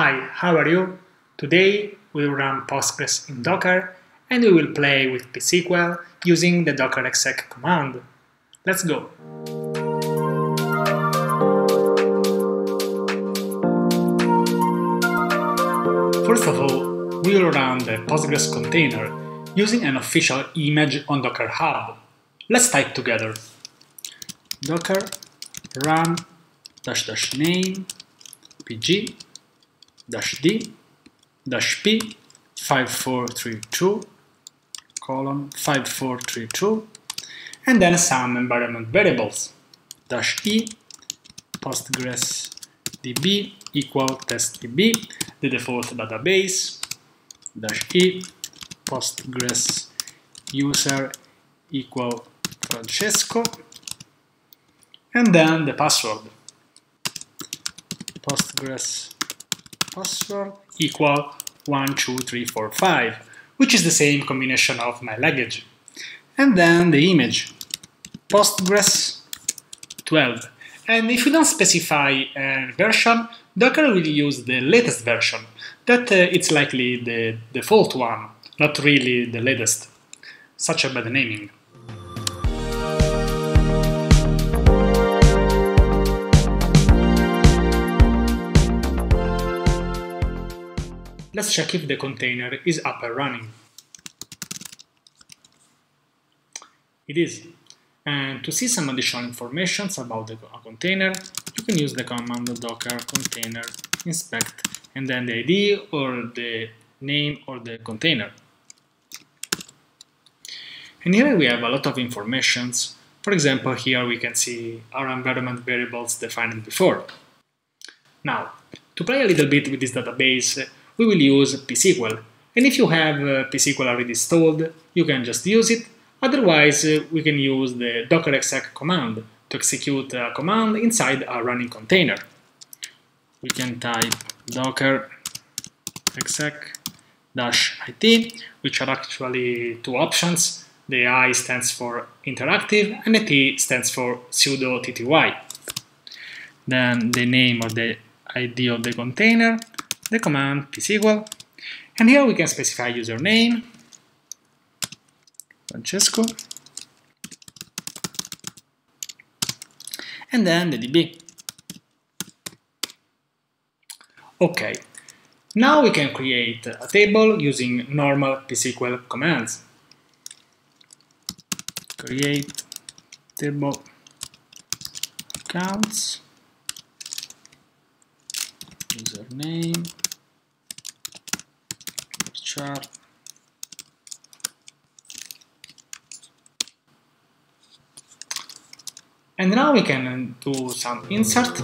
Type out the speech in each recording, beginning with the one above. Hi, how are you? Today we will run Postgres in Docker and we will play with psql using the docker exec command. Let's go! First of all, we will run the Postgres container using an official image on Docker Hub. Let's type together docker run --name pg -d -p 5432:5432 and then some environment variables -e postgres db equal test db, the default database -e postgres user equal Francesco, and then the password postgres password equal 12345, which is the same combination of my language, and then the image Postgres 12, and if you don't specify a version, Docker will use the latest version, that it's likely the default one, not really the latest. Such a bad naming. Let's check if the container is up and running. It is. And to see some additional information about the container, you can use the command docker container inspect and then the ID or the name or the container. And here we have a lot of information. For example, here we can see our environment variables defined before. Now, to play a little bit with this database, we will use psql, and if you have psql already installed, you can just use it. Otherwise, we can use the docker exec command to execute a command inside a running container. We can type docker exec -it, which are actually two options. The I stands for interactive and the T stands for pseudo tty. Then the name or the ID of the container, the command psql, and here we can specify username Francesco and then the db. Okay, now we can create a table using normal psql commands. Create table accounts username chart. And now we can do some insert.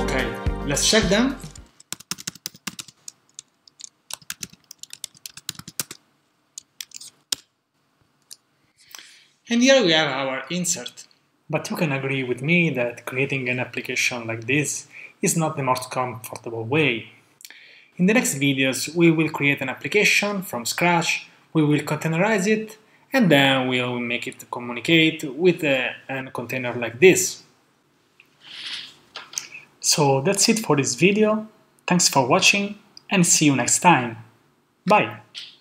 Okay, let's check them. And here we have our insert. But you can agree with me that creating an application like this is not the most comfortable way. In the next videos we will create an application from scratch, we will containerize it, and then we will make it communicate with a container like this. So that's it for this video, thanks for watching and see you next time, bye!